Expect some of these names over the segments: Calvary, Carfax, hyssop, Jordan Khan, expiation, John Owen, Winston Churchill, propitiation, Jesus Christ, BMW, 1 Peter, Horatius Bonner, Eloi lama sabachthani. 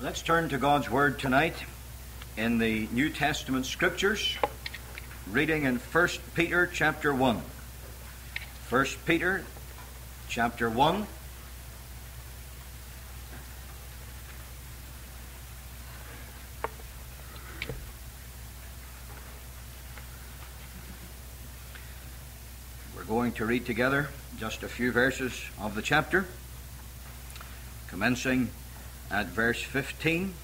Let's turn to God's Word tonight in the New Testament Scriptures, reading in 1 Peter chapter 1. 1 Peter chapter 1. We're going to read together just a few verses of the chapter, commencing at verse 15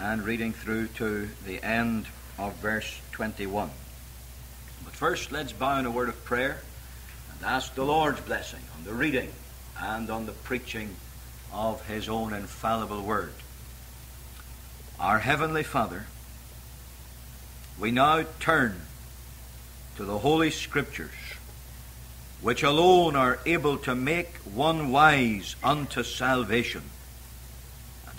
and reading through to the end of verse 21. But first, let's bow in a word of prayer and ask the Lord's blessing on the reading and on the preaching of His own infallible Word. Our Heavenly Father, we now turn to the Holy Scriptures, which alone are able to make one wise unto salvation.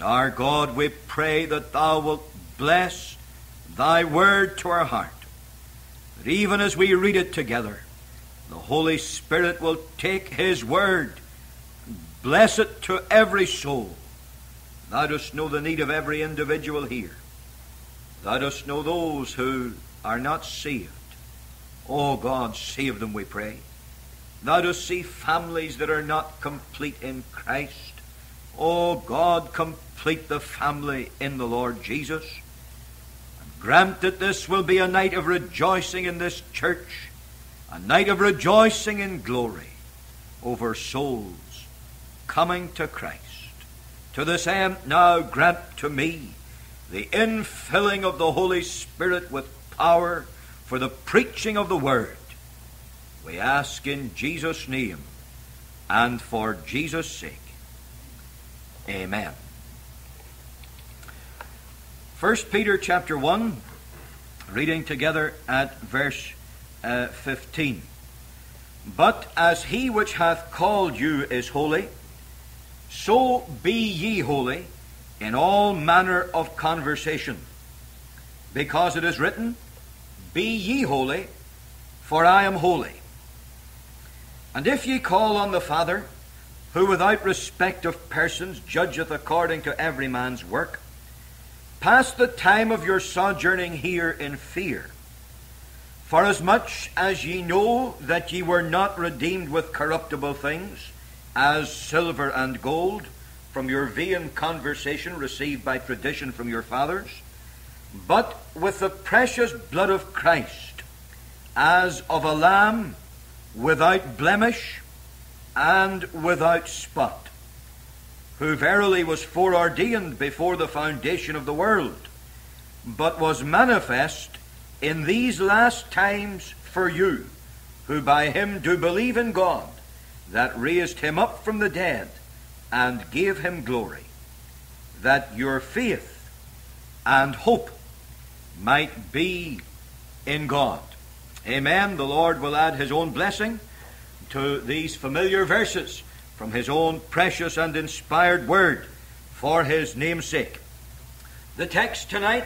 Our God, we pray that Thou wilt bless Thy Word to our heart, that even as we read it together, the Holy Spirit will take His Word and bless it to every soul. Thou dost know the need of every individual here. Thou dost know those who are not saved. Oh God, save them, we pray. Thou dost see families that are not complete in Christ. Oh God, complete the family in the Lord Jesus. And grant that this will be a night of rejoicing in this church, a night of rejoicing in glory over souls coming to Christ. To this end now grant to me the infilling of the Holy Spirit with power for the preaching of the Word. We ask in Jesus' name and for Jesus' sake. Amen. 1 Peter chapter 1, reading together at verse 15. But as He which hath called you is holy, so be ye holy in all manner of conversation. Because it is written, Be ye holy, for I am holy. And if ye call on the Father, who without respect of persons judgeth according to every man's work, pass the time of your sojourning here in fear. For as much as ye know that ye were not redeemed with corruptible things, as silver and gold, from your vain conversation received by tradition from your fathers, but with the precious blood of Christ, as of a lamb without blemish and without spot, who verily was foreordained before the foundation of the world, but was manifest in these last times for you, who by Him do believe in God, that raised Him up from the dead and gave Him glory, that your faith and hope might be in God. Amen. The Lord will add His own blessing to these familiar verses from His own precious and inspired Word for His name's sake. The text tonight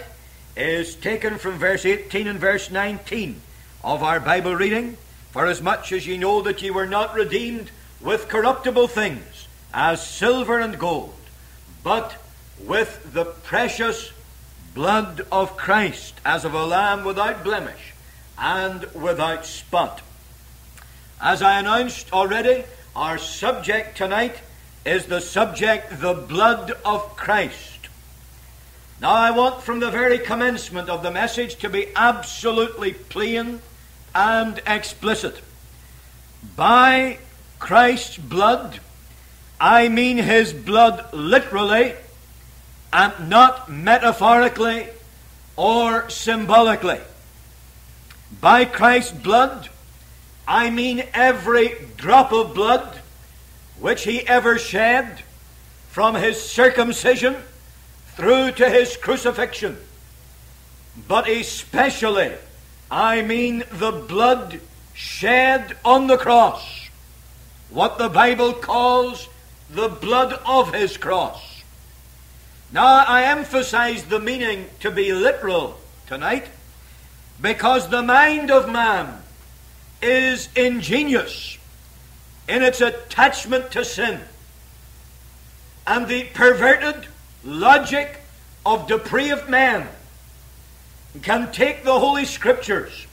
is taken from verse 18 and verse 19 of our Bible reading. For as much as ye know that ye were not redeemed with corruptible things, as silver and gold, but with the precious blood of Christ, as of a lamb without blemish and without spot. As I announced already, our subject tonight is the subject, the blood of Christ. Now I want from the very commencement of the message to be absolutely plain and explicit. By Christ's blood, I mean His blood literally and not metaphorically or symbolically. By Christ's blood, I mean every drop of blood which He ever shed, from His circumcision through to His crucifixion. But especially, I mean the blood shed on the cross, what the Bible calls the blood of His cross. Now, I emphasize the meaning to be literal tonight, because the mind of man is ingenious in its attachment to sin, and the perverted logic of depraved men can take the Holy Scriptures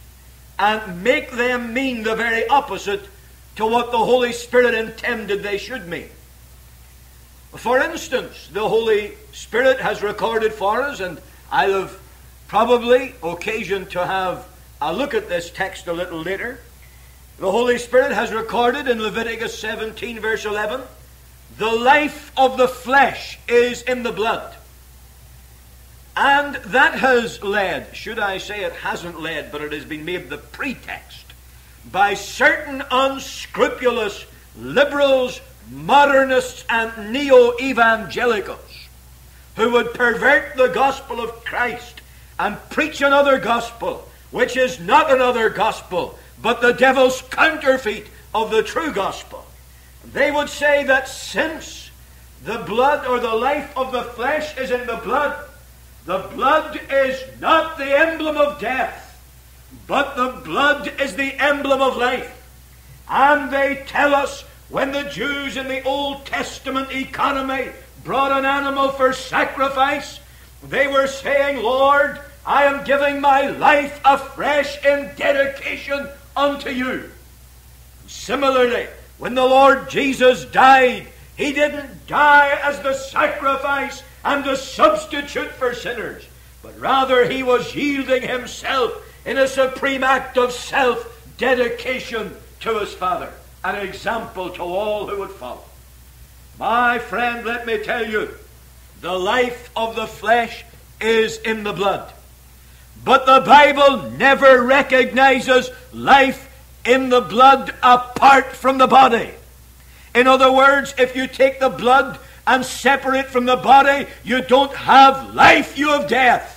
and make them mean the very opposite to what the Holy Spirit intended they should mean. For instance, the Holy Spirit has recorded for us, and I'll have probably occasion to have a look at this text a little later. The Holy Spirit has recorded in Leviticus 17 verse 11, the life of the flesh is in the blood. And that has led, should I say it hasn't led, but it has been made the pretext by certain unscrupulous liberals, modernists, and neo-evangelicals who would pervert the gospel of Christ and preach another gospel, which is not another gospel, but the devil's counterfeit of the true gospel. They would say that since the blood or the life of the flesh is in the blood is not the emblem of death, but the blood is the emblem of life. And they tell us when the Jews in the Old Testament economy brought an animal for sacrifice, they were saying, Lord, I am giving my life afresh in dedication unto you. Similarly, when the Lord Jesus died, he didn't die as the sacrifice and the substitute for sinners, but rather he was yielding himself in a supreme act of self-dedication to his Father, an example to all who would follow. My friend, let me tell you, the life of the flesh is in the blood. But the Bible never recognizes life in the blood apart from the body. In other words, if you take the blood and separate from the body, you don't have life, you have death.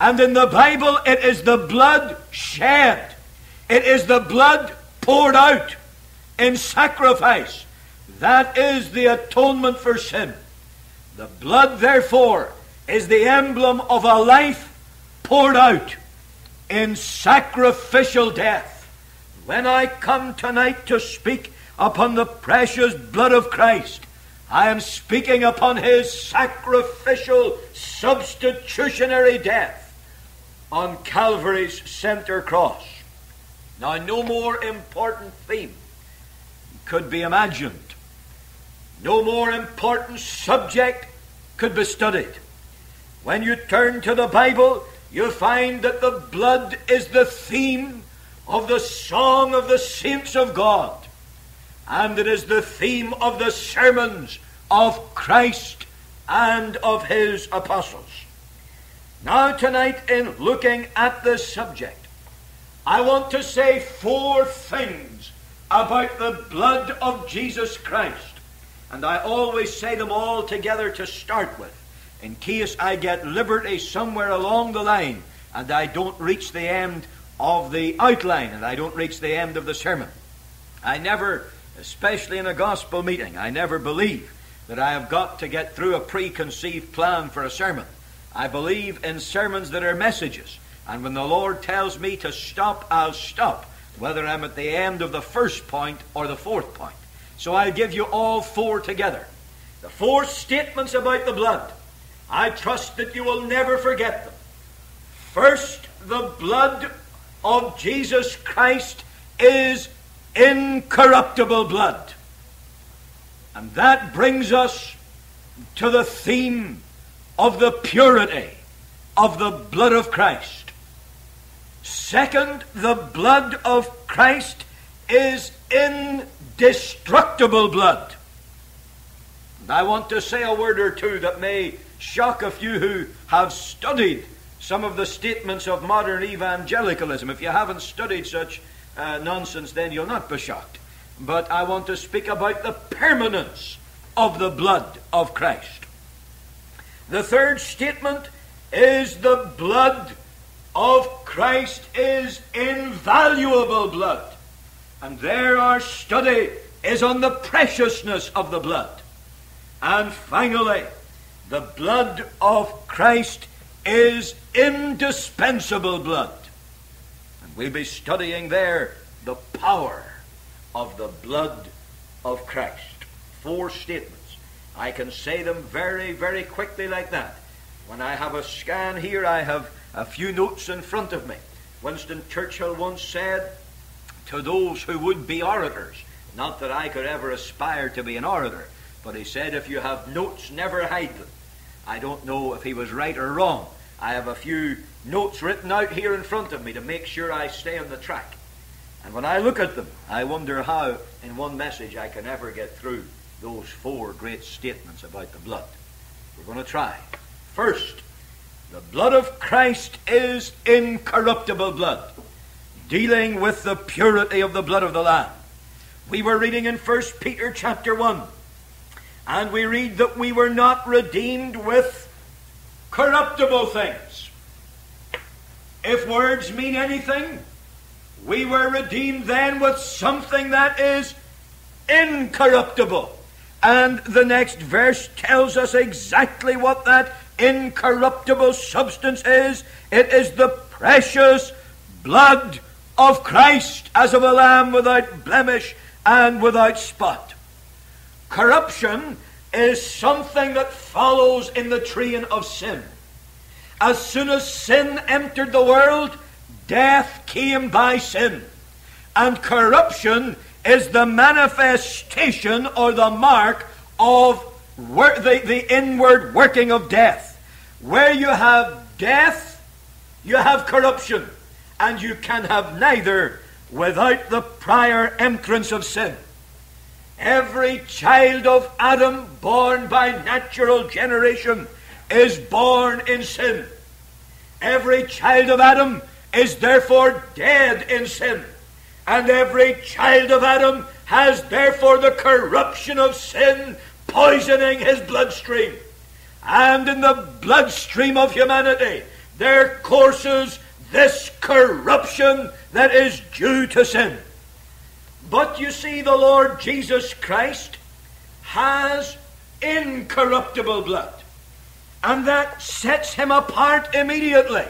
And in the Bible, it is the blood shed. It is the blood poured out in sacrifice. That is the atonement for sin. The blood, therefore, is the emblem of a life poured out in sacrificial death. When I come tonight to speak upon the precious blood of Christ, I am speaking upon his sacrificial, substitutionary death on Calvary's center cross. Now, no more important theme could be imagined. No more important subject could be studied. When you turn to the Bible, you find that the blood is the theme of the song of the saints of God. And it is the theme of the sermons of Christ and of his apostles. Now tonight, in looking at this subject, I want to say four things about the blood of Jesus Christ. And I always say them all together to start with, in case I get liberty somewhere along the line and I don't reach the end of the outline and I don't reach the end of the sermon. I never, especially in a gospel meeting, I never believe that I have got to get through a preconceived plan for a sermon. I believe in sermons that are messages. And when the Lord tells me to stop, I'll stop, whether I'm at the end of the first point or the fourth point. So I'll give you all four together. The four statements about the blood. I trust that you will never forget them. First, the blood of Jesus Christ is incorruptible blood. And that brings us to the theme of the purity of the blood of Christ. Second, the blood of Christ is indestructible blood. And I want to say a word or two that may shock a few who have studied some of the statements of modern evangelicalism. If you haven't studied such nonsense, then you'll not be shocked. But I want to speak about the permanence of the blood of Christ. The third statement is the blood of Christ is invaluable blood. And there our study is on the preciousness of the blood. And finally, the blood of Christ is indispensable blood. And we'll be studying there the power of the blood of Christ. Four statements. I can say them very, very quickly like that. When I have a scan here, I have a few notes in front of me. Winston Churchill once said to those who would be orators, not that I could ever aspire to be an orator, but he said, if you have notes, never hide them. I don't know if he was right or wrong. I have a few notes written out here in front of me to make sure I stay on the track. And when I look at them, I wonder how in one message I can ever get through those four great statements about the blood. We're going to try. First, the blood of Christ is incorruptible blood, dealing with the purity of the blood of the Lamb. We were reading in 1 Peter chapter 1, and we read that we were not redeemed with corruptible things. If words mean anything, we were redeemed then with something that is incorruptible. And the next verse tells us exactly what that incorruptible substance is. It is the precious blood of Christ, as of a lamb without blemish and without spot. Corruption is something that follows in the train of sin. As soon as sin entered the world, death came by sin. And corruption is the manifestation or the mark of the inward working of death. Where you have death, you have corruption. And you can have neither without the prior entrance of sin. Every child of Adam born by natural generation is born in sin. Every child of Adam is therefore dead in sin. And every child of Adam has therefore the corruption of sin poisoning his bloodstream. And in the bloodstream of humanity there courses this corruption that is due to sin. But you see, the Lord Jesus Christ has incorruptible blood. And that sets him apart immediately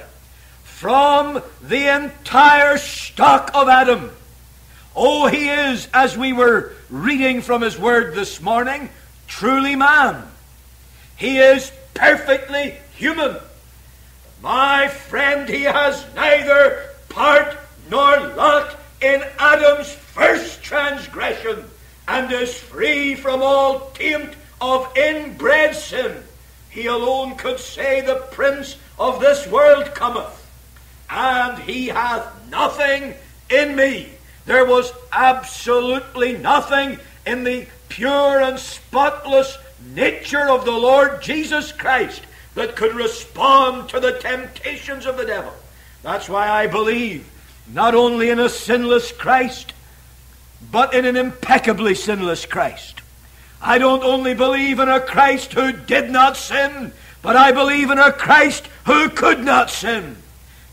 from the entire stock of Adam. Oh, he is, as we were reading from his word this morning, truly man. He is perfectly human. My friend, he has neither part nor lot in Adam's first transgression, and is free from all taint of inbred sin. He alone could say, the prince of this world cometh, and he hath nothing in me. There was absolutely nothing in the pure and spotless nature of the Lord Jesus Christ that could respond to the temptations of the devil. That's why I believe not only in a sinless Christ, but in an impeccably sinless Christ. I don't only believe in a Christ who did not sin, but I believe in a Christ who could not sin.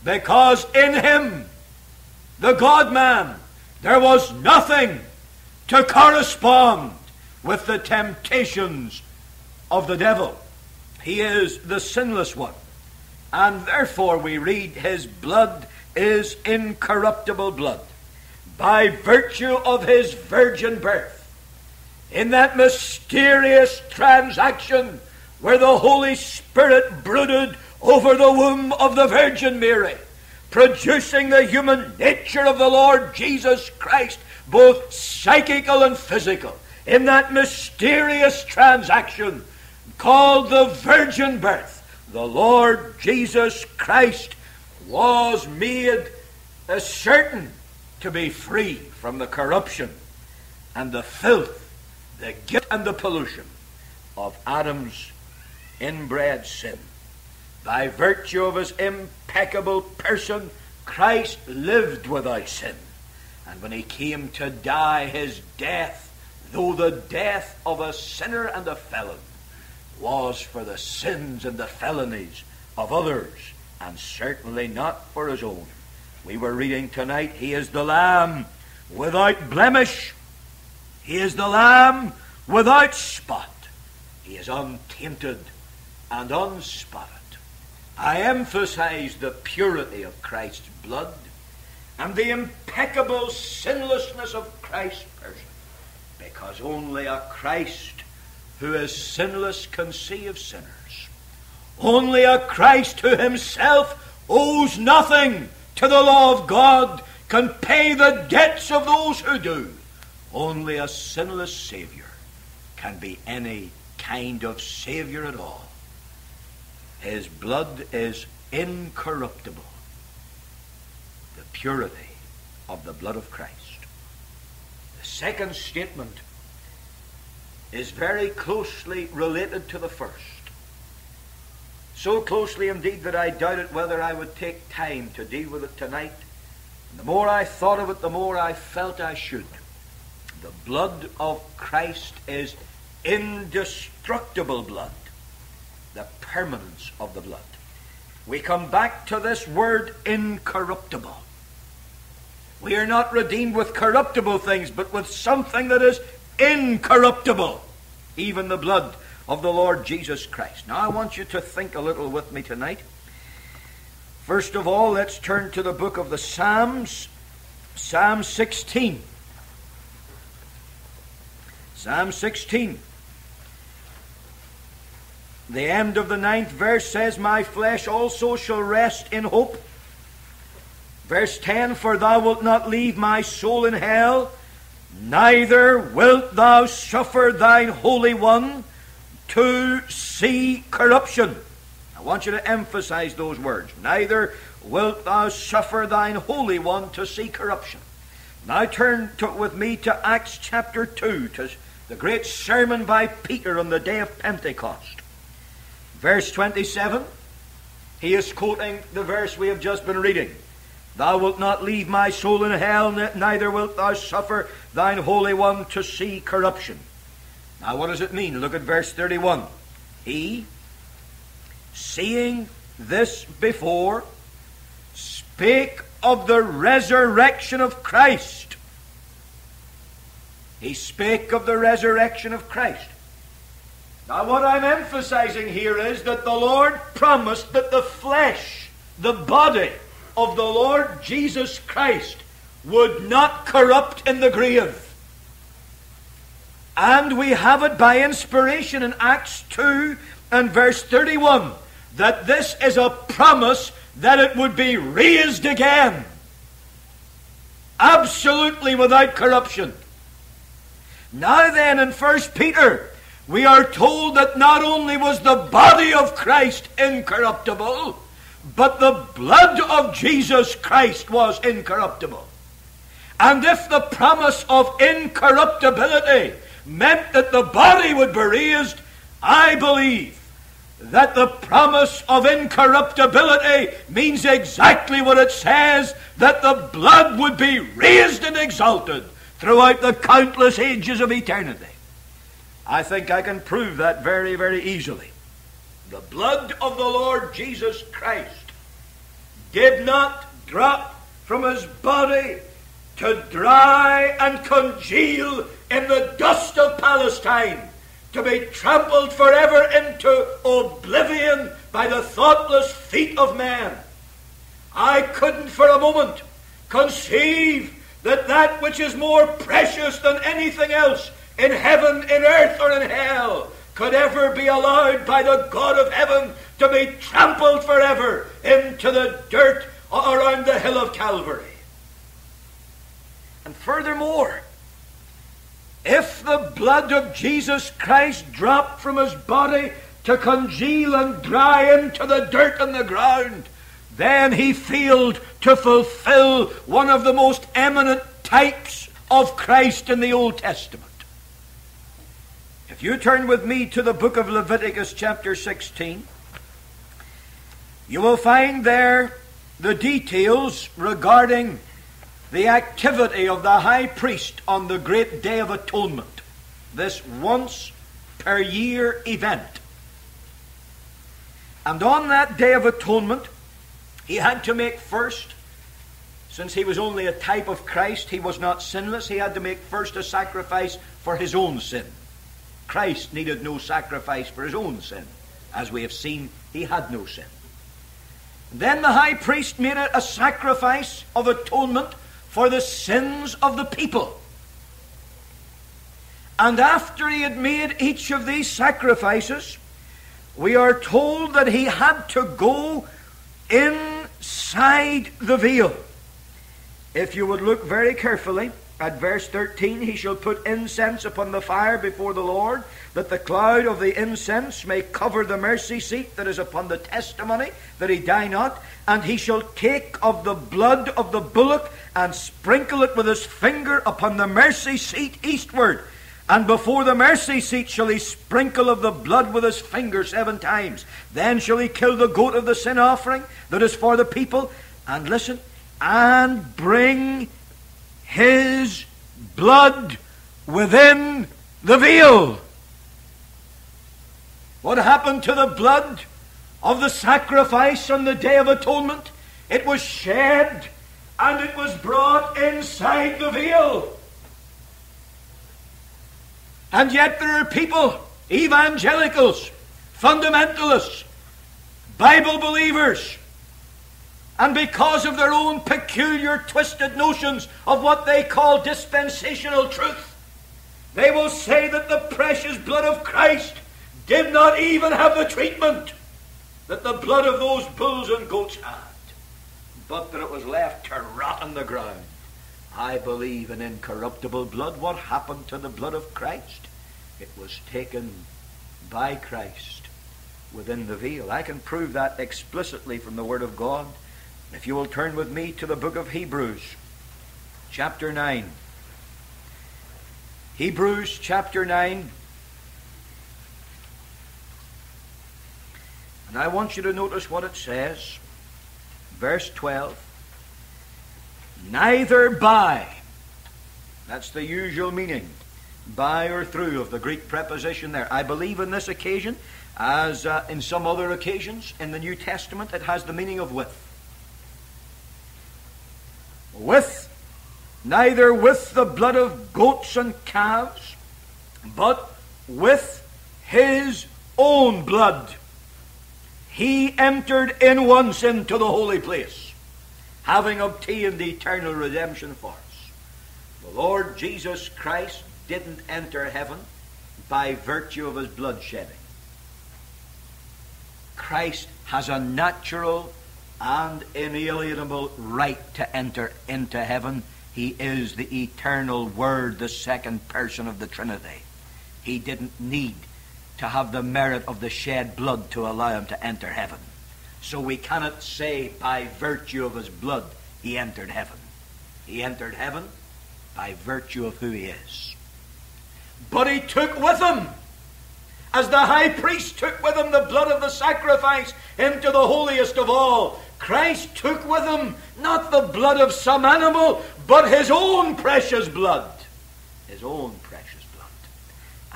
Because in him, the God-man, there was nothing to correspond with the temptations of the devil. He is the sinless one. And therefore we read his blood is incorruptible blood, by virtue of his virgin birth. In that mysterious transaction where the Holy Spirit brooded over the womb of the Virgin Mary, producing the human nature of the Lord Jesus Christ, both psychical and physical. In that mysterious transaction called the virgin birth, the Lord Jesus Christ was made certain to be free from the corruption and the filth, the guilt and the pollution of Adam's inbred sin. By virtue of his impeccable person, Christ lived without sin. And when he came to die, his death, though the death of a sinner and a felon, was for the sins and the felonies of others, and certainly not for his own. We were reading tonight, he is the Lamb without blemish. He is the Lamb without spot. He is untainted and unspotted. I emphasize the purity of Christ's blood and the impeccable sinlessness of Christ's person, because only a Christ who is sinless can save sinners. Only a Christ who himself owes nothing to the law of God can pay the debts of those who do. Only a sinless Saviour can be any kind of Saviour at all. His blood is incorruptible. The purity of the blood of Christ. The second statement is very closely related to the first. So closely indeed that I doubted whether I would take time to deal with it tonight. And the more I thought of it, the more I felt I should. The blood of Christ is indestructible blood. The permanence of the blood. We come back to this word incorruptible. We are not redeemed with corruptible things, but with something that is incorruptible, even the blood of the Lord Jesus Christ. Now I want you to think a little with me tonight. First of all, let's turn to the book of the Psalms, Psalm 16. Psalm 16. The end of the 9th verse says, "My flesh also shall rest in hope." Verse 10, "For thou wilt not leave my soul in hell, neither wilt thou suffer thine Holy One to see corruption." I want you to emphasize those words. Neither wilt thou suffer thine Holy One to see corruption. Now turn with me to Acts chapter 2, to the great sermon by Peter on the day of Pentecost. Verse 27, he is quoting the verse we have just been reading. "Thou wilt not leave my soul in hell, neither wilt thou suffer thine Holy One to see corruption." Now what does it mean? Look at verse 31. "He, seeing this before, spake of the resurrection of Christ." He spake of the resurrection of Christ. Now what I'm emphasizing here is that the Lord promised that the flesh, the body of the Lord Jesus Christ, would not corrupt in the grave. And we have it by inspiration in Acts 2 and verse 31 that this is a promise that it would be raised again, absolutely without corruption. Now then, in 1 Peter, we are told that not only was the body of Christ incorruptible, but the blood of Jesus Christ was incorruptible. And if the promise of incorruptibility meant that the body would be raised, I believe that the promise of incorruptibility means exactly what it says, that the blood would be raised and exalted throughout the countless ages of eternity. I think I can prove that very, very easily. The blood of the Lord Jesus Christ did not drop from his body to dry and congeal in the dust of Palestine, to be trampled forever into oblivion by the thoughtless feet of man. I couldn't for a moment conceive that that which is more precious than anything else in heaven, in earth, or in hell could ever be allowed by the God of heaven to be trampled forever into the dirt around the hill of Calvary. And furthermore, if the blood of Jesus Christ dropped from his body to congeal and dry into the dirt and the ground, then he failed to fulfill one of the most eminent types of Christ in the Old Testament. If you turn with me to the book of Leviticus chapter 16, you will find there the details regarding the activity of the high priest on the great day of atonement, this once per year event. And on that day of atonement, he had to make first, since he was only a type of Christ, he was not sinless, he had to make first a sacrifice for his own sin. Christ needed no sacrifice for his own sin. As we have seen, he had no sin. Then the high priest made a sacrifice of atonement for the sins of the people. And after he had made each of these sacrifices, we are told that he had to go inside the veil. If you would look very carefully at verse 13, he shall put incense upon the fire before the Lord, that the cloud of the incense may cover the mercy seat that is upon the testimony, that he die not. And he shall take of the blood of the bullock and sprinkle it with his finger upon the mercy seat eastward. And before the mercy seat shall he sprinkle of the blood with his finger 7 times. Then shall he kill the goat of the sin offering that is for the people. And listen, and bring his blood within the veil. What happened to the blood of the sacrifice on the Day of Atonement? It was shed and it was brought inside the veil. And yet there are people, evangelicals, fundamentalists, Bible believers, and because of their own peculiar twisted notions of what they call dispensational truth, they will say that the precious blood of Christ did not even have the treatment that the blood of those bulls and goats had, but that it was left to rot on the ground. I believe in incorruptible blood. What happened to the blood of Christ? It was taken by Christ within the veil. I can prove that explicitly from the Word of God. If you will turn with me to the book of Hebrews, chapter 9. Hebrews chapter 9. And I want you to notice what it says. Verse 12. Neither by, that's the usual meaning, by or through of the Greek preposition there. I believe in this occasion, as in some other occasions in the New Testament, it has the meaning of with. With, neither with the blood of goats and calves, but with his own blood, he entered in once into the holy place, having obtained the eternal redemption for us. The Lord Jesus Christ didn't enter heaven by virtue of his blood shedding. Christ has a natural and inalienable right to enter into heaven. He is the eternal Word, the second person of the Trinity. He didn't need to have the merit of the shed blood to allow him to enter heaven. So we cannot say by virtue of his blood he entered heaven. He entered heaven by virtue of who he is. But he took with him, as the high priest took with him the blood of the sacrifice into the holiest of all, Christ took with him not the blood of some animal, but his own precious blood. His own precious blood.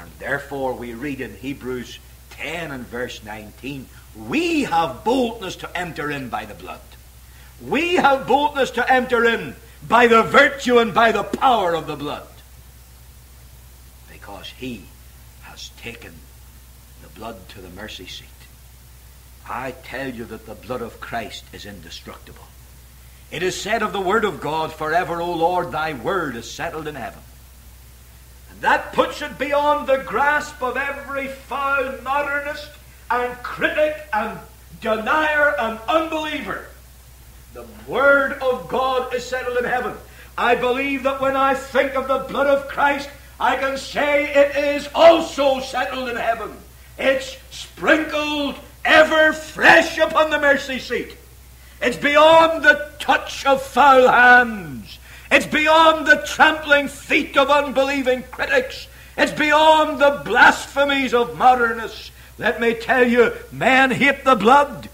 And therefore we read in Hebrews 10 and verse 19, we have boldness to enter in by the blood. We have boldness to enter in by the virtue and by the power of the blood, because he has taken the blood to the mercy seat. I tell you that the blood of Christ is indestructible. It is said of the Word of God, forever, O Lord, thy word is settled in heaven. And that puts it beyond the grasp of every foul modernist and critic and denier and unbeliever. The Word of God is settled in heaven. I believe that when I think of the blood of Christ, I can say it is also settled in heaven. It's sprinkled ever fresh upon the mercy seat. It's beyond the touch of foul hands. It's beyond the trampling feet of unbelieving critics. It's beyond the blasphemies of modernists. Let me tell you, men hate the blood.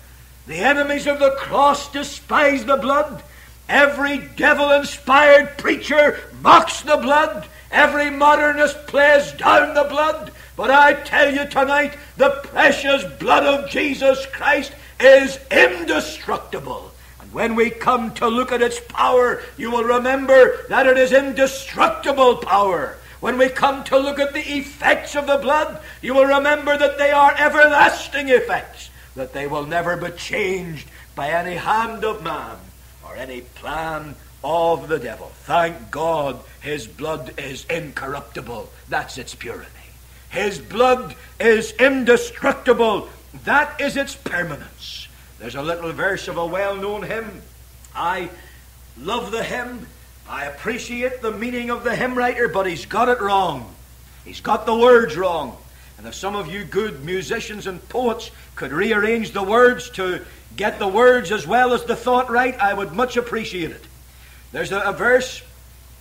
The enemies of the cross despise the blood. Every devil-inspired preacher mocks the blood. Every modernist plays down the blood. But I tell you tonight, the precious blood of Jesus Christ is indestructible. And when we come to look at its power, you will remember that it is indestructible power. When we come to look at the effects of the blood, you will remember that they are everlasting effects, that they will never be changed by any hand of man or any plan of the devil. Thank God his blood is incorruptible. That's its purity. His blood is indestructible. That is its permanence. There's a little verse of a well-known hymn. I love the hymn. I appreciate the meaning of the hymn writer, but he's got it wrong. He's got the words wrong. And if some of you good musicians and poets could rearrange the words to get the words as well as the thought right, I would much appreciate it. There's a verse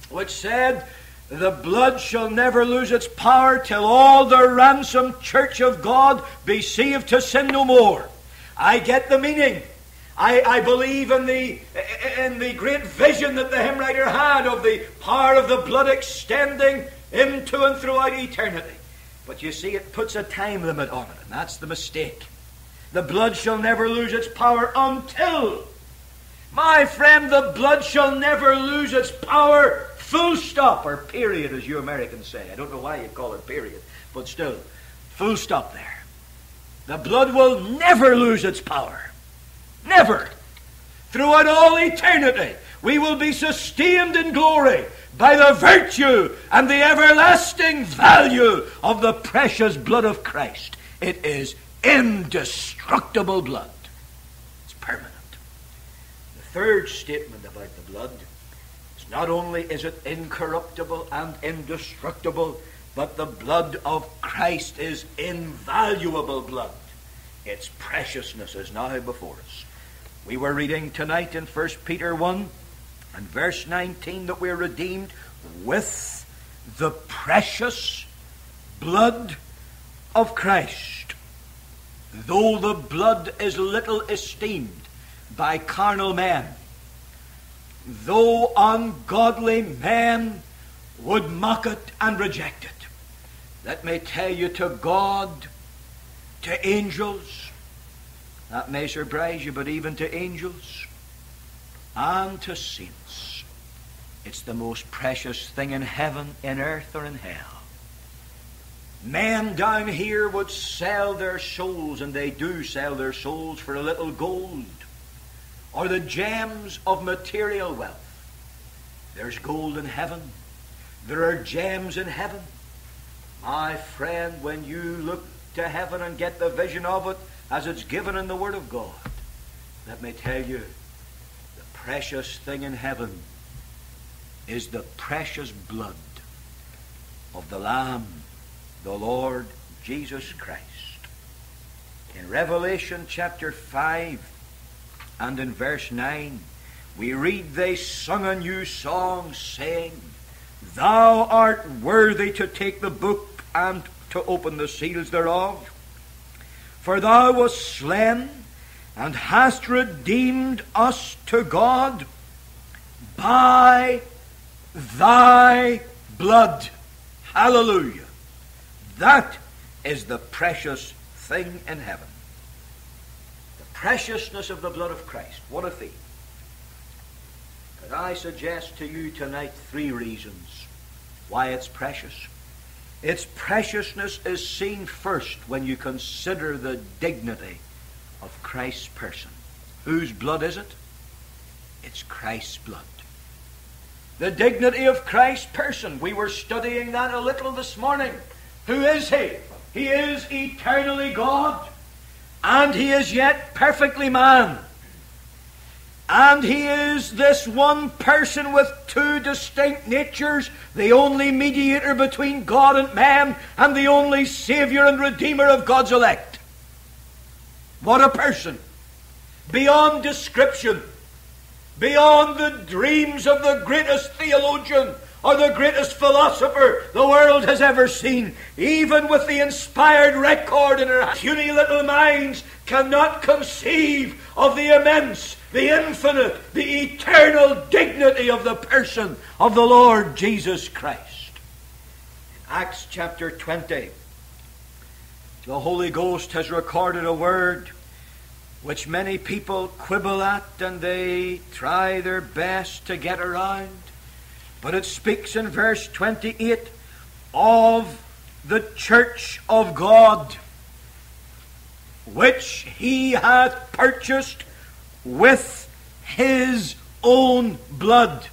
which said, the blood shall never lose its power till all the ransomed church of God be saved to sin no more. I get the meaning. I believe in the great vision that the hymn writer had of the power of the blood extending into and throughout eternity. But you see, it puts a time limit on it, and that's the mistake. The blood shall never lose its power until. My friend, the blood shall never lose its power, full stop, or period, as you Americans say. I don't know why you call it period, but still, full stop there. The blood will never lose its power. Never. Throughout all eternity, we will be sustained in glory by the virtue and the everlasting value of the precious blood of Christ. It is indestructible blood. It's permanent. The third statement about the blood is not only is it incorruptible and indestructible, but the blood of Christ is invaluable blood. Its preciousness is now before us. We were reading tonight in 1 Peter 1 and verse 19 that we're redeemed with the precious blood of Christ. Though the blood is little esteemed by carnal men, though ungodly men would mock it and reject it, let me tell you, to God, to angels, that may surprise you, but even to angels and to saints, it's the most precious thing in heaven, in earth, or in hell. Men down here would sell their souls, and they do sell their souls for a little gold, or the gems of material wealth. There's gold in heaven. There are gems in heaven. My friend, when you look to heaven and get the vision of it as it's given in the Word of God, let me tell you, the precious thing in heaven is the precious blood of the Lamb, the Lord Jesus Christ. In Revelation chapter 5 and in verse 9, we read, they sung a new song, saying, thou art worthy to take the book and to open the seals thereof. For thou wast slain, and hast redeemed us to God by thy blood. Hallelujah. That is the precious thing in heaven. The preciousness of the blood of Christ. What a theme. Could I suggest to you tonight three reasons why it's precious? Its preciousness is seen first when you consider the dignity of Christ's person. Whose blood is it? It's Christ's blood. The dignity of Christ's person. We were studying that a little this morning. Who is He? He is eternally God, and He is yet perfectly man. And He is this one person with two distinct natures, the only mediator between God and man, and the only Savior and Redeemer of God's elect. What a person! Beyond description, beyond the dreams of the greatest theologian or the greatest philosopher the world has ever seen, even with the inspired record in our puny little minds, cannot conceive of the immense, the infinite, the eternal dignity of the person of the Lord Jesus Christ. In Acts chapter 20, the Holy Ghost has recorded a word which many people quibble at, and they try their best to get around. But it speaks in verse 28 of the church of God, which He hath purchased with His own blood.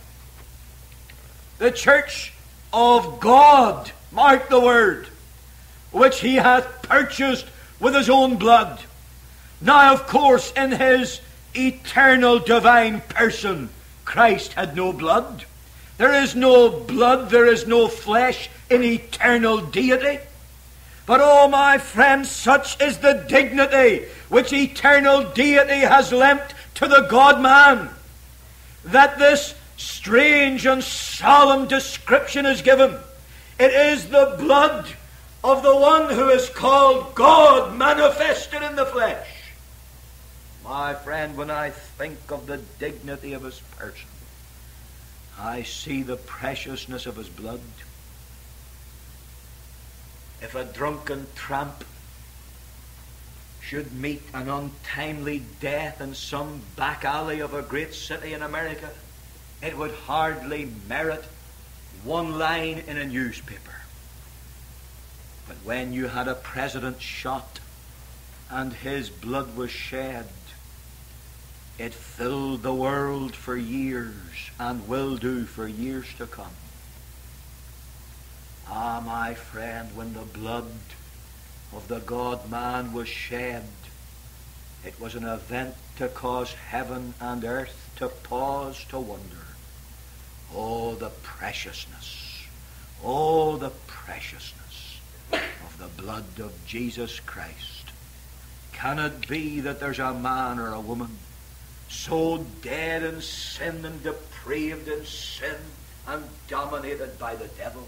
the church of God, mark the word, which he hath purchased with his own blood. Now, of course, in his eternal divine person, Christ had no blood. There is no blood, there is no flesh in eternal deity. But, oh, my friends, such is the dignity which eternal deity has lent to the God-man, that this strange and solemn description is given. It is the blood of the one who is called God manifested in the flesh. My friend, when I think of the dignity of his person, I see the preciousness of his blood. If a drunken tramp should meet an untimely death in some back alley of a great city in America, it would hardly merit one line in a newspaper. But when you had a president shot and his blood was shed, it filled the world for years and will do for years to come. Ah, my friend, when the blood of the God-man was shed, it was an event to cause heaven and earth to pause to wonder. Oh, the preciousness, oh, the preciousness of the blood of Jesus Christ. Can it be that there's a man or a woman so dead in sin and depraved in sin and dominated by the devil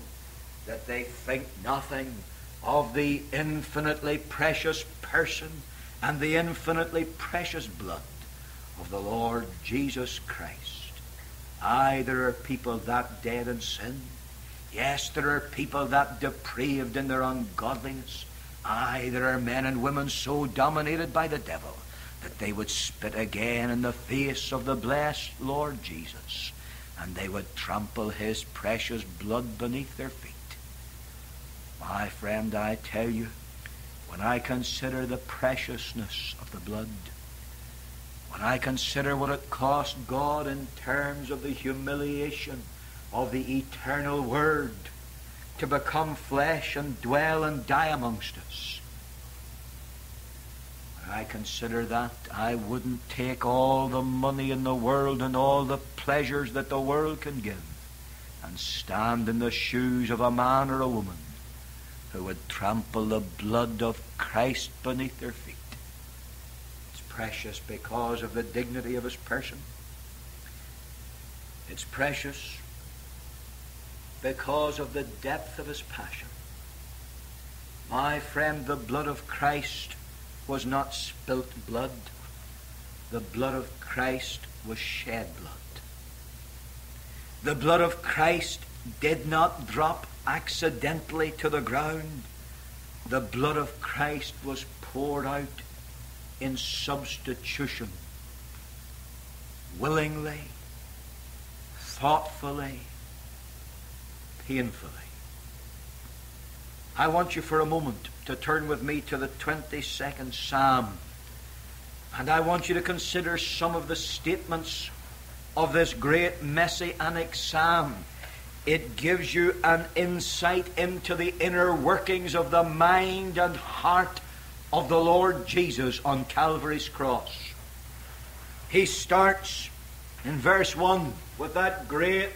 that they think nothing of the infinitely precious person and the infinitely precious blood of the Lord Jesus Christ? Aye, there are people that dead in sin. Yes, there are people that depraved in their ungodliness. Aye, there are men and women so dominated by the devil that they would spit again in the face of the blessed Lord Jesus, and they would trample his precious blood beneath their feet. My friend, I tell you, when I consider the preciousness of the blood, when I consider what it cost God in terms of the humiliation of the eternal Word to become flesh and dwell and die amongst us, when I consider that, I wouldn't take all the money in the world and all the pleasures that the world can give and stand in the shoes of a man or a woman who would trample the blood of Christ beneath their feet. It's precious because of the dignity of his person. It's precious because of the depth of his passion. My friend, the blood of Christ was not spilt blood. The blood of Christ was shed blood. The blood of Christ did not drop accidentally to the ground. The blood of Christ was poured out in substitution, willingly, thoughtfully, painfully. I want you for a moment to turn with me to the 22nd Psalm, and I want you to consider some of the statements of this great Messianic Psalm. It gives you an insight into the inner workings of the mind and heart of the Lord Jesus on Calvary's cross. He starts in verse 1 with that great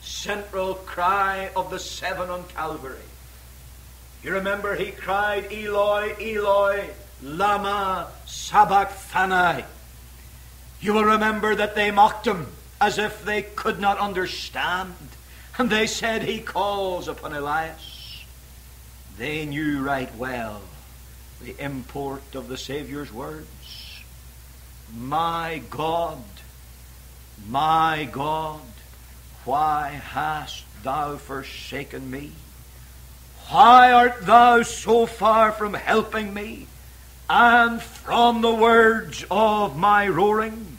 central cry of the seven on Calvary. You remember he cried, "Eloi, Eloi, lama sabachthani." You will remember that they mocked him as if they could not understand. And they said, "He calls upon Elias." They knew right well the import of the Saviour's words. "My God, my God, why hast thou forsaken me? Why art thou so far from helping me, and from the words of my roaring?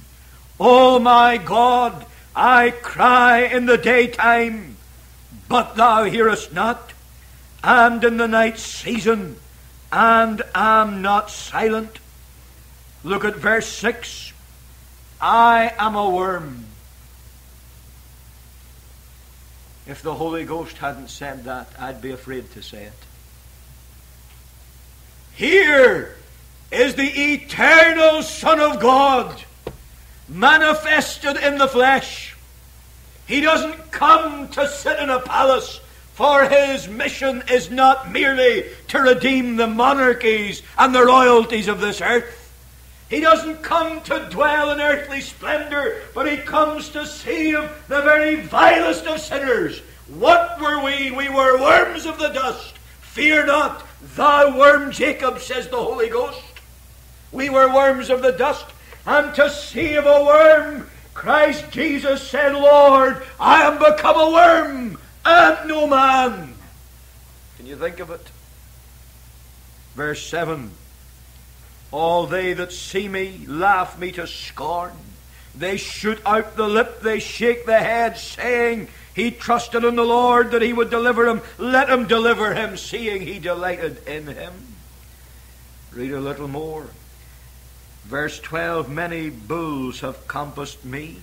O my God, I cry in the daytime, but thou hearest not, and in the night season, and am not silent." Look at verse 6. "I am a worm, If the Holy Ghost hadn't said that, I'd be afraid to say it. Here is the eternal Son of God manifested in the flesh. He doesn't come to sit in a palace, for His mission is not merely to redeem the monarchies and the royalties of this earth. He doesn't come to dwell in earthly splendor, but He comes to save the very vilest of sinners. What were we? We were worms of the dust. Fear not, thou worm Jacob, says the Holy Ghost. We were worms of the dust, and to save a worm, Christ Jesus said, Lord, I am become a worm and no man. Can you think of it? Verse 7. All they that see me laugh me to scorn. They shoot out the lip, they shake the head, saying, He trusted in the Lord that He would deliver him. Let Him deliver him, seeing He delighted in him. Read a little more. Verse 12, many bulls have compassed me.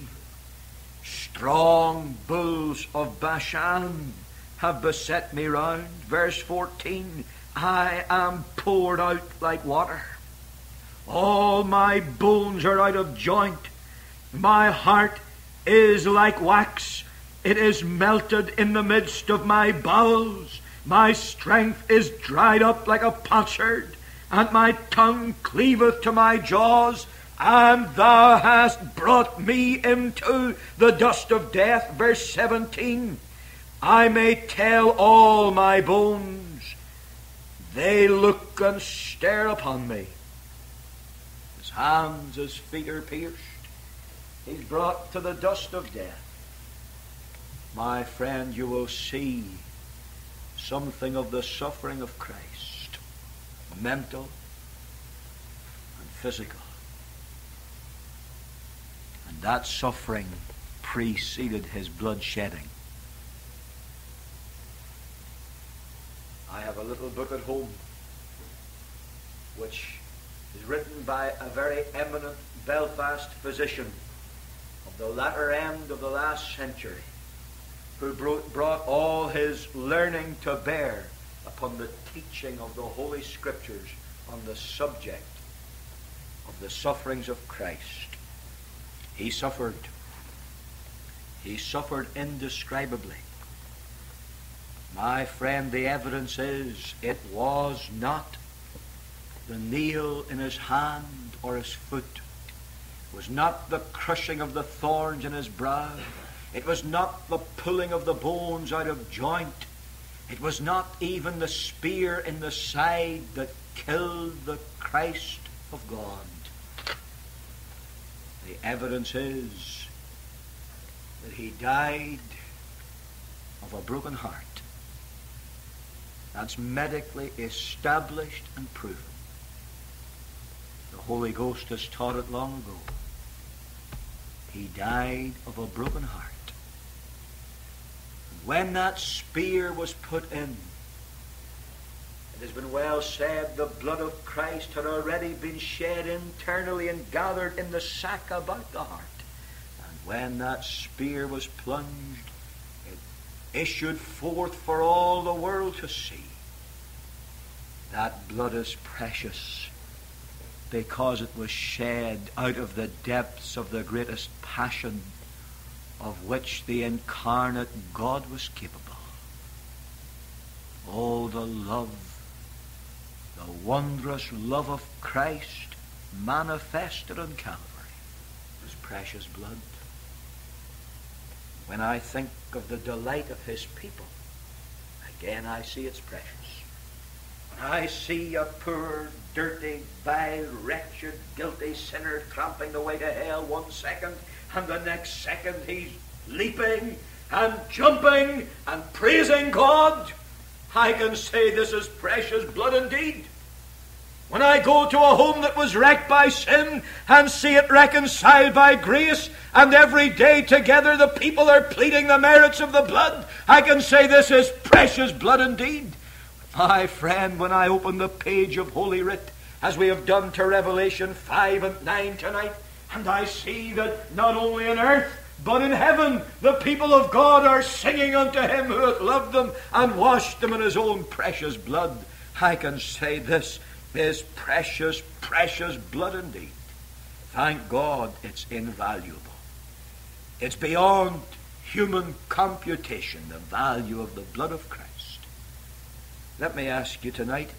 Strong bulls of Bashan have beset me round. Verse 14, I am poured out like water. All my bones are out of joint. My heart is like wax. It is melted in the midst of my bowels. My strength is dried up like a potsherd, and my tongue cleaveth to my jaws. And thou hast brought me into the dust of death. Verse 17. I may tell all my bones. They look and stare upon me. Hands, His feet are pierced. He's brought to the dust of death. My friend, you will see something of the suffering of Christ, mental and physical. And that suffering preceded His blood shedding. I have a little book at home which is written by a very eminent Belfast physician of the latter end of the last century, who brought all his learning to bear upon the teaching of the Holy Scriptures on the subject of the sufferings of Christ. He suffered. He suffered indescribably. My friend, the evidence is it was not the nail in His hand or His foot. It was not the crushing of the thorns in His brow. It was not the pulling of the bones out of joint. It was not even the spear in the side that killed the Christ of God. The evidence is that He died of a broken heart. That's medically established and proven. The Holy Ghost has taught it long ago. He died of a broken heart. When that spear was put in, it has been well said, the blood of Christ had already been shed internally and gathered in the sack about the heart. And when that spear was plunged, it issued forth for all the world to see. That blood is precious, because it was shed out of the depths of the greatest passion of which the incarnate God was capable. Oh, the love, the wondrous love of Christ manifested on Calvary, His precious blood. When I think of the delight of His people, again I see it's precious. When I see a poor, dirty, vile, wretched, guilty sinner tramping the way to hell one second, and the next second he's leaping and jumping and praising God, I can say this is precious blood indeed. When I go to a home that was wrecked by sin and see it reconciled by grace, and every day together the people are pleading the merits of the blood, I can say this is precious blood indeed. My friend, when I open the page of Holy Writ, as we have done to Revelation 5 and 9 tonight, and I see that not only in earth, But in heaven the people of God are singing unto him who hath loved them and washed them in his own precious blood. I can say this is precious, precious blood indeed. Thank God it's invaluable. It's beyond human computation, the value of the blood of Christ. Let me ask you tonight,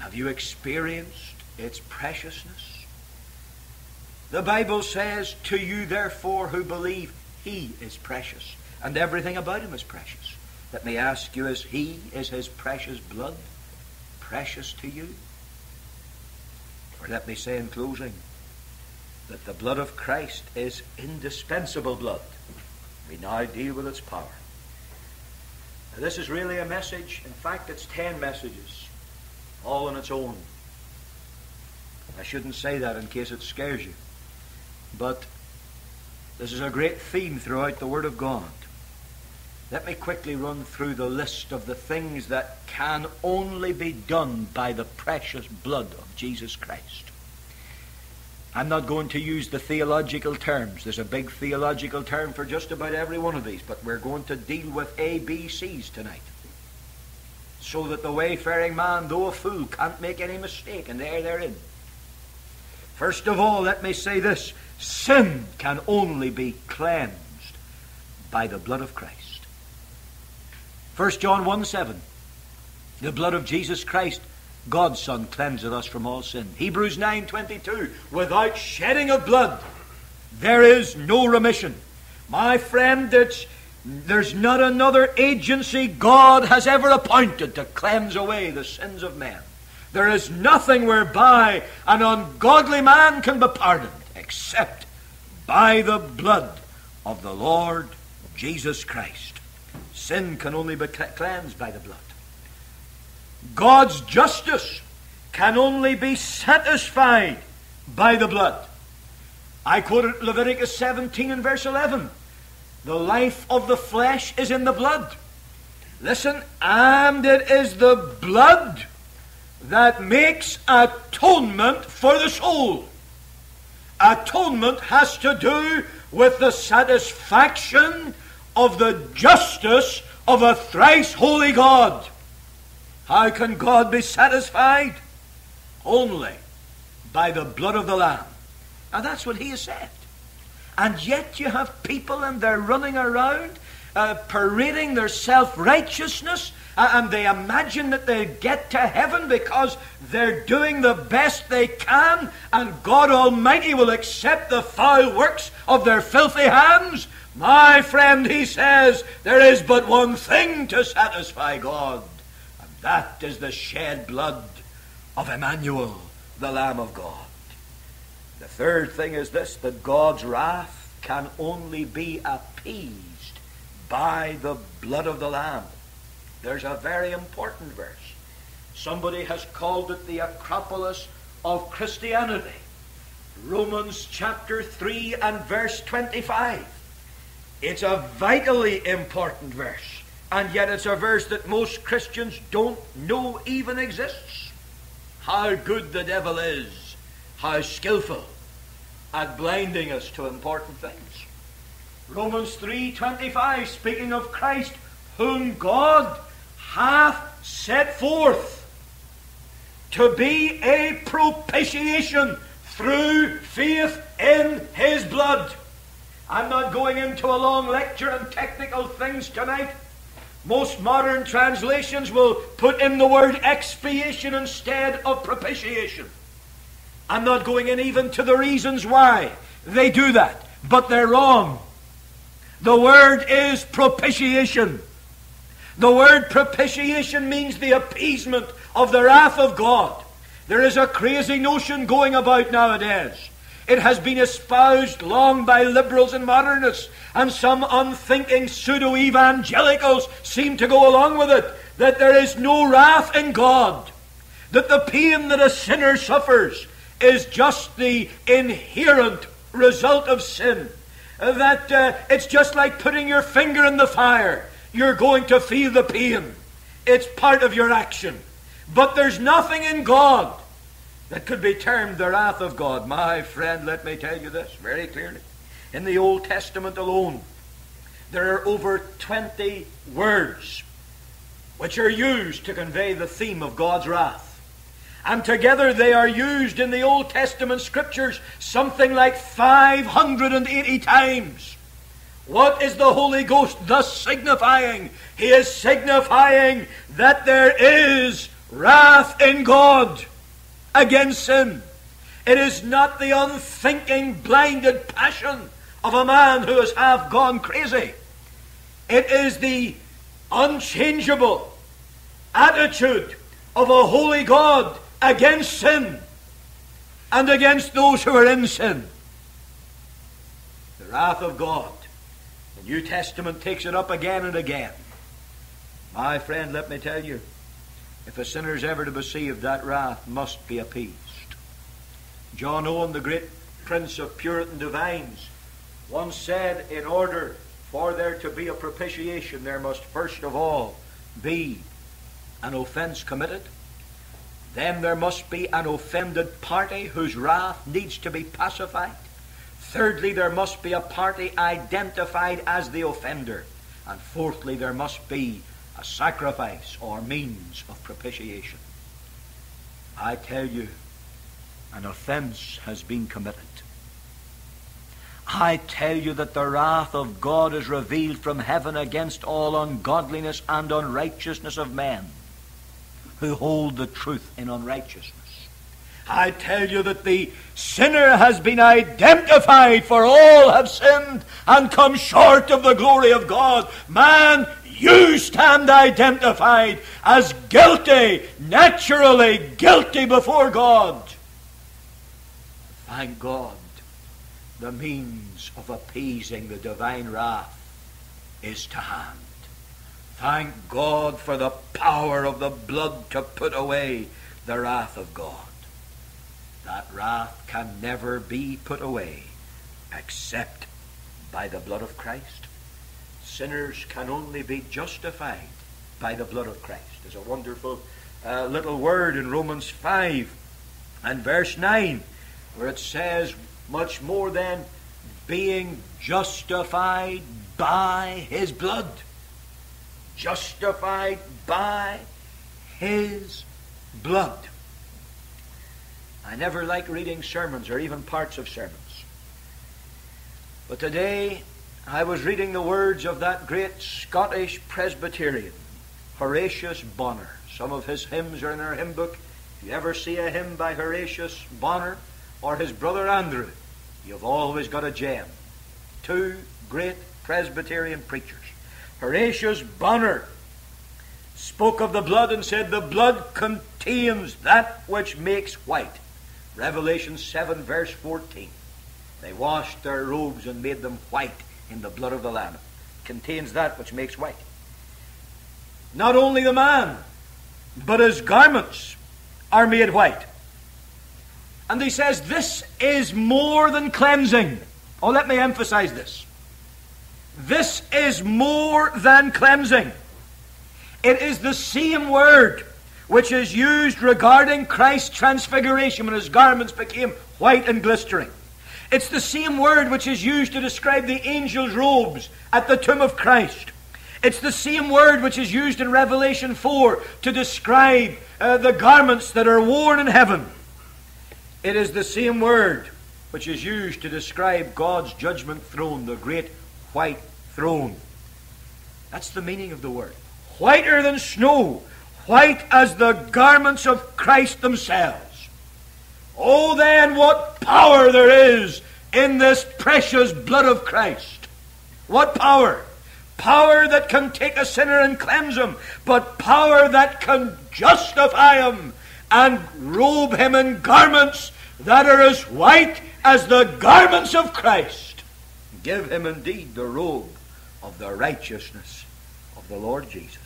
have you experienced its preciousness? The Bible says, to you therefore who believe, he is precious, and everything about him is precious. Let me ask you, is his precious blood precious to you? Or let me say in closing, that the blood of Christ is indispensable blood. We now deal with its power. Now, this is really a message. In fact, it's 10 messages, all on its own. I shouldn't say that in case it scares you. But this is a great theme throughout the Word of God. Let me quickly run through the list of the things that can only be done by the precious blood of Jesus Christ. I'm not going to use the theological terms. There's a big theological term for just about every one of these, but we're going to deal with ABCs tonight. So that the wayfaring man, though a fool, can't make any mistake, and there they're in. First of all, let me say this. Sin can only be cleansed by the blood of Christ. 1 John 1:7. The blood of Jesus Christ, God's Son, cleanseth us from all sin. Hebrews 9:22, without shedding of blood, there is no remission. My friend, there's not another agency God has ever appointed to cleanse away the sins of men. There is nothing whereby an ungodly man can be pardoned except by the blood of the Lord Jesus Christ. Sin can only be cleansed by the blood. God's justice can only be satisfied by the blood. I quoted Leviticus 17:11. The life of the flesh is in the blood. Listen, and it is the blood that makes atonement for the soul. Atonement has to do with the satisfaction of the justice of a thrice holy God. How can God be satisfied? Only by the blood of the Lamb. And that's what he has said. And yet you have people and they're running around parading their self-righteousness, and they imagine that they get to heaven because they're doing the best they can, and God Almighty will accept the foul works of their filthy hands. My friend, he says, there is but one thing to satisfy God. That is the shed blood of Emmanuel, the Lamb of God. The third thing is this, that God's wrath can only be appeased by the blood of the Lamb. There's a very important verse. Somebody has called it the Acropolis of Christianity. Romans chapter 3 and verse 25. It's a vitally important verse. And yet it's a verse that most Christians don't know even exists. How good the devil is, how skillful at blinding us to important things. Romans 3:25, speaking of Christ, whom God hath set forth to be a propitiation through faith in his blood. I'm not going into a long lecture on technical things tonight. Most modern translations will put in the word expiation instead of propitiation. I'm not going in even to the reasons why they do that, but they're wrong. The word is propitiation. The word propitiation means the appeasement of the wrath of God. There is a crazy notion going about nowadays. It has been espoused long by liberals and modernists, and some unthinking pseudo-evangelicals seem to go along with it, that there is no wrath in God, that the pain that a sinner suffers is just the inherent result of sin, that it's just like putting your finger in the fire. You're going to feel the pain. It's part of your action. But there's nothing in God that could be termed the wrath of God. My friend, let me tell you this very clearly. in the Old Testament alone, there are over 20 words which are used to convey the theme of God's wrath. And together they are used in the Old Testament Scriptures something like 580 times. What is the Holy Ghost thus signifying? He is signifying that there is wrath in God against sin. It is not the unthinking, blinded passion of a man who has half gone crazy. It is the unchangeable attitude of a holy God against sin and against those who are in sin. The wrath of God. The New Testament takes it up again and again. My friend, let me tell you, if a sinner is ever to be saved, that wrath must be appeased. John Owen, the great prince of Puritan divines, once said, in order for there to be a propitiation, there must first of all be an offense committed. Then there must be an offended party whose wrath needs to be pacified. Thirdly, there must be a party identified as the offender. And fourthly, there must be a sacrifice or means of propitiation. I tell you, an offense has been committed. I tell you that the wrath of God is revealed from heaven against all ungodliness and unrighteousness of men who hold the truth in unrighteousness. I tell you that the sinner has been identified, for all have sinned and come short of the glory of God. Man, you stand identified as guilty, naturally guilty before God. Thank God, the means of appeasing the divine wrath is to hand. Thank God for the power of the blood to put away the wrath of God. That wrath can never be put away except by the blood of Christ. Sinners can only be justified by the blood of Christ. There's a wonderful little word in Romans 5 and verse 9 where it says, much more than being justified by His blood. Justified by His blood. I never like reading sermons or even parts of sermons. But today I was reading the words of that great Scottish Presbyterian, Horatius Bonner. Some of his hymns are in our hymn book. If you ever see a hymn by Horatius Bonner or his brother Andrew, you've always got a gem. Two great Presbyterian preachers. Horatius Bonner spoke of the blood and said, the blood contains that which makes white. Revelation 7 verse 14. They washed their robes and made them white in the blood of the Lamb. It contains that which makes white. Not only the man, but his garments are made white. And he says, this is more than cleansing. Oh, let me emphasize this. This is more than cleansing. It is the same word which is used regarding Christ's transfiguration when His garments became white and glistering. It's the same word which is used to describe the angels' robes at the tomb of Christ. It's the same word which is used in Revelation 4 to describe the garments that are worn in heaven. It is the same word which is used to describe God's judgment throne, the great white throne. That's the meaning of the word. Whiter than snow, white as the garments of Christ themselves. Oh then, what power there is in this precious blood of Christ. What power? Power that can take a sinner and cleanse him, but power that can justify him and robe him in garments that are as white as the garments of Christ. Give him indeed the robe of the righteousness of the Lord Jesus.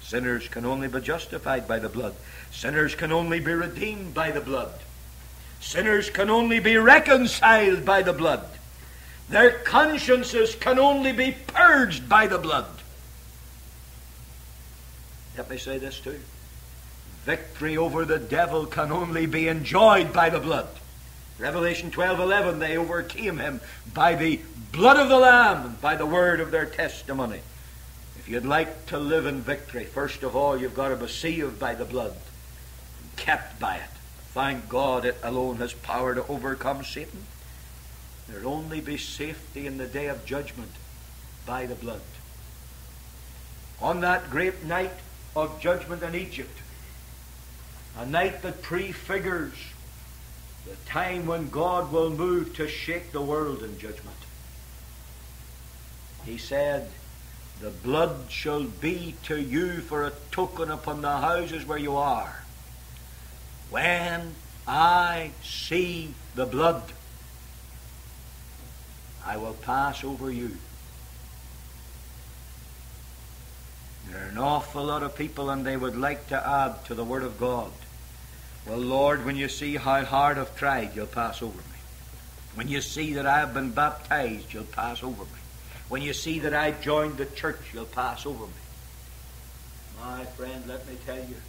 Sinners can only be justified by the blood. Sinners can only be redeemed by the blood. Sinners can only be reconciled by the blood. Their consciences can only be purged by the blood. Let me say this too. Victory over the devil can only be enjoyed by the blood. Revelation 12:11, they overcame him by the blood of the Lamb and by the word of their testimony. If you'd like to live in victory, first of all, you've got to be saved by the blood and kept by it. Thank God it alone has power to overcome Satan. There'll only be safety in the day of judgment by the blood. On that great night of judgment in Egypt, a night that prefigures the time when God will move to shake the world in judgment, he said, "The blood shall be to you for a token upon the houses where you are. When I see the blood, I will pass over you." There are an awful lot of people, and they would like to add to the Word of God, "Well, Lord, when you see how hard I've tried, you'll pass over me. When you see that I've been baptized, you'll pass over me. When you see that I joined the church, you'll pass over me." My friend, let me tell you,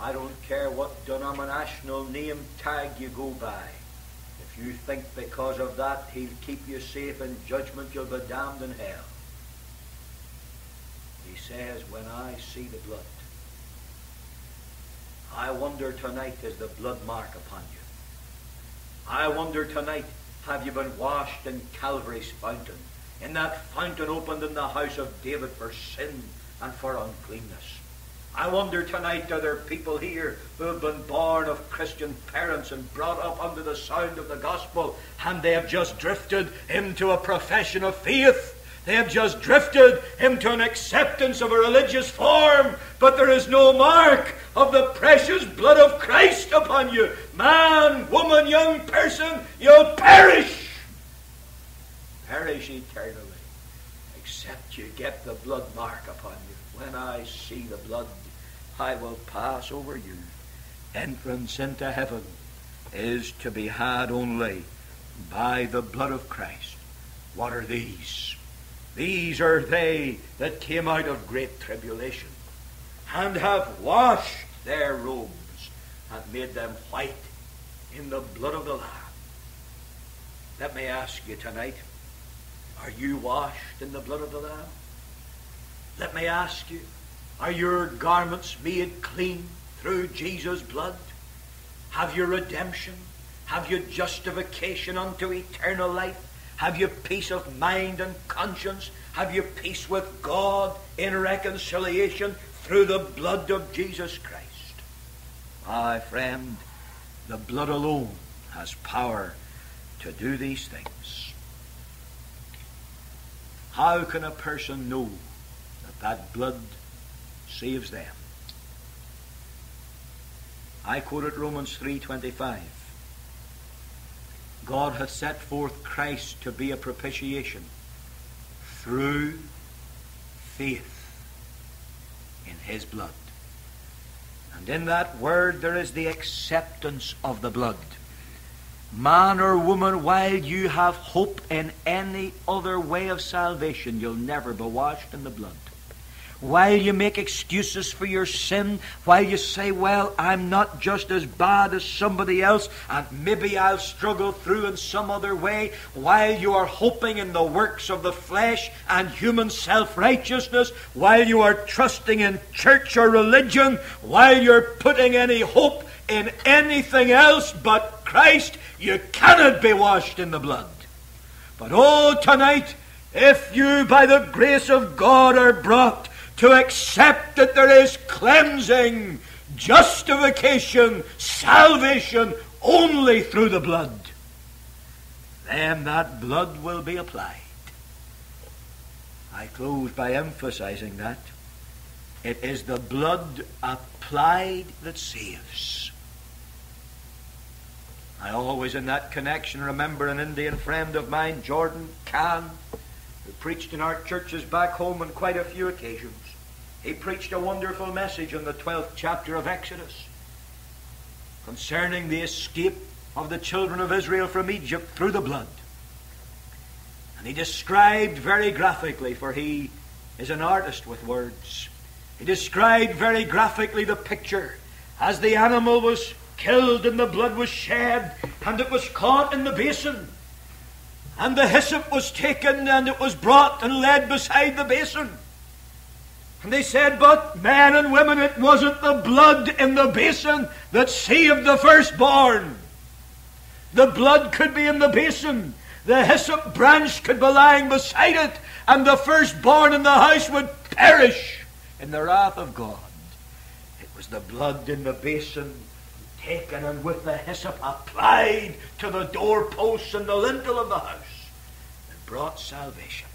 I don't care what denominational name tag you go by. If you think because of that he'll keep you safe in judgment, you'll be damned in hell. He says, "When I see the blood." I wonder tonight, is the blood mark upon you? I wonder tonight, have you been washed in Calvary's fountain? In that fountain opened in the house of David for sin and for uncleanness. I wonder tonight, are there people here who have been born of Christian parents and brought up under the sound of the gospel, and they have just drifted into a profession of faith? They have just drifted into an acceptance of a religious form, but there is no mark of the precious blood of Christ upon you. Man, woman, young person, you'll perish. Perish eternally, except you get the blood mark upon you. When I see the blood, I will pass over you. Entrance into heaven is to be had only by the blood of Christ. What are these? These are they that came out of great tribulation, and have washed their robes, and made them white in the blood of the Lamb. Let me ask you tonight, are you washed in the blood of the Lamb? Let me ask you, are your garments made clean through Jesus' blood? Have you redemption? Have you justification unto eternal life? Have you peace of mind and conscience? Have you peace with God in reconciliation through the blood of Jesus Christ? My friend, the blood alone has power to do these things. How can a person know that that blood saves them? I quoted Romans 3:25. God hath set forth Christ to be a propitiation through faith in his blood. And in that word there is the acceptance of the blood. Man or woman, while you have hope in any other way of salvation, you'll never be washed in the blood. While you make excuses for your sin, while you say, "Well, I'm not just as bad as somebody else, and maybe I'll struggle through in some other way," while you are hoping in the works of the flesh and human self-righteousness, while you are trusting in church or religion, while you're putting any hope in anything else but Christ, you cannot be washed in the blood. But oh, tonight, if you by the grace of God are brought to accept that there is cleansing, justification, salvation only through the blood, then that blood will be applied. I close by emphasizing that. It is the blood applied that saves. I always in that connection remember an Indian friend of mine, Jordan Khan, who preached in our churches back home on quite a few occasions. He preached a wonderful message on the 12th chapter of Exodus concerning the escape of the children of Israel from Egypt through the blood. And he described very graphically, for he is an artist with words, he described very graphically the picture as the animal was killed and the blood was shed and it was caught in the basin. And the hyssop was taken, and it was brought and laid beside the basin. And they said, but men and women, it wasn't the blood in the basin that saved the firstborn. The blood could be in the basin. The hyssop branch could be lying beside it, and the firstborn in the house would perish in the wrath of God. It was the blood in the basin taken and with the hyssop applied to the doorposts and the lintel of the house that brought salvation.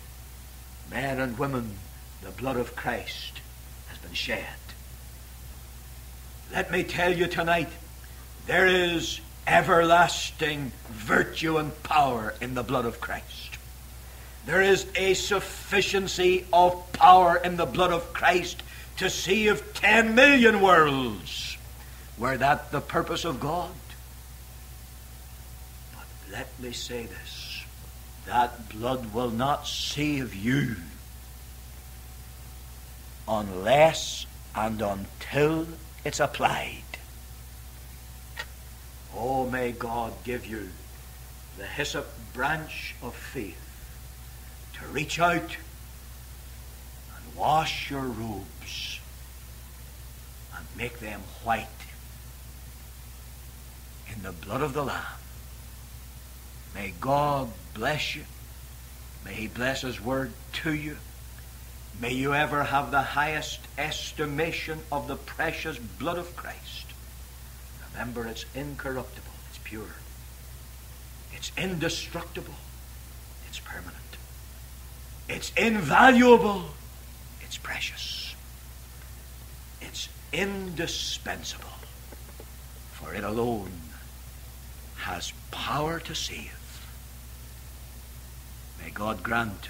Men and women, the blood of Christ has been shed. Let me tell you tonight, there is everlasting virtue and power in the blood of Christ. There is a sufficiency of power in the blood of Christ to save 10 million worlds, were that the purpose of God. But let me say this, that blood will not save you unless and until it's applied. Oh, may God give you the hyssop branch of faith to reach out and wash your robes and make them white in the blood of the Lamb. May God bless you. May He bless His word to you. May you ever have the highest estimation of the precious blood of Christ. Remember, it's incorruptible, it's pure, it's indestructible, it's permanent, it's invaluable, it's precious, it's indispensable, for it alone has power to save. May God grant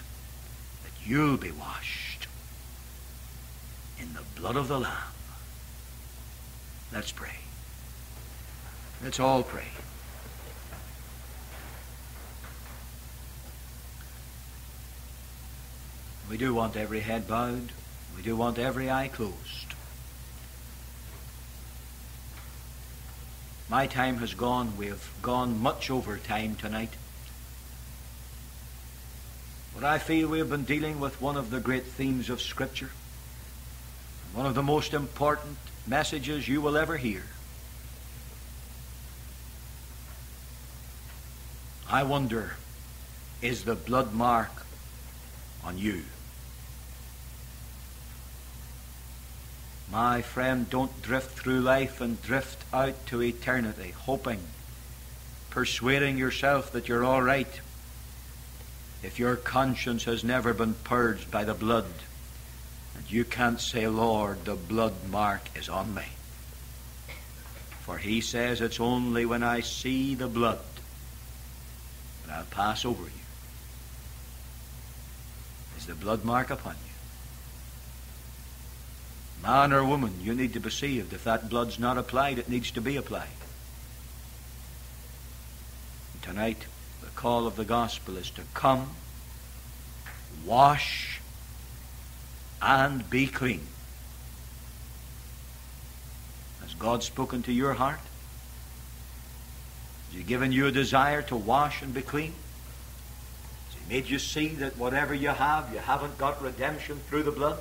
that you'll be washed in the blood of the Lamb. Let's pray. Let's all pray. We do want every head bowed. We do want every eye closed. My time has gone. We have gone much over time tonight. But I feel we have been dealing with one of the great themes of Scripture, one of the most important messages you will ever hear. I wonder, is the blood mark on you? My friend, don't drift through life and drift out to eternity, hoping, persuading yourself that you're all right, if your conscience has never been purged by the blood, and you can't say, Lord, the blood mark is on me. For He says, it's only when I see the blood and I'll pass over you. Is the blood mark upon you? Man or woman, you need to be saved. If that blood's not applied, it needs to be applied. And tonight, the call of the gospel is to come, wash, and be clean. Has God spoken to your heart? Has He given you a desire to wash and be clean? Has He made you see that whatever you have, you haven't got redemption through the blood?